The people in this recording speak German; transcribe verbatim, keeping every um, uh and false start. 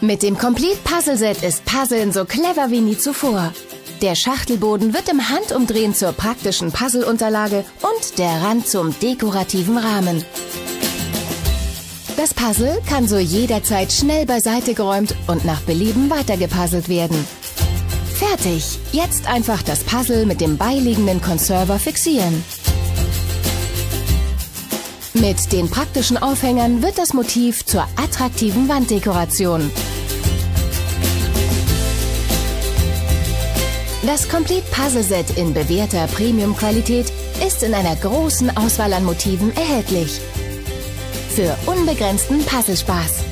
Mit dem Complete Puzzle Set ist Puzzlen so clever wie nie zuvor. Der Schachtelboden wird im Handumdrehen zur praktischen Puzzleunterlage und der Rand zum dekorativen Rahmen. Das Puzzle kann so jederzeit schnell beiseite geräumt und nach Belieben weitergepuzzelt werden. Fertig! Jetzt einfach das Puzzle mit dem beiliegenden Konserver fixieren. Mit den praktischen Aufhängern wird das Motiv zur attraktiven Wanddekoration. Das Complete Puzzle Set in bewährter Premium-Qualität ist in einer großen Auswahl an Motiven erhältlich. Für unbegrenzten Puzzlespaß.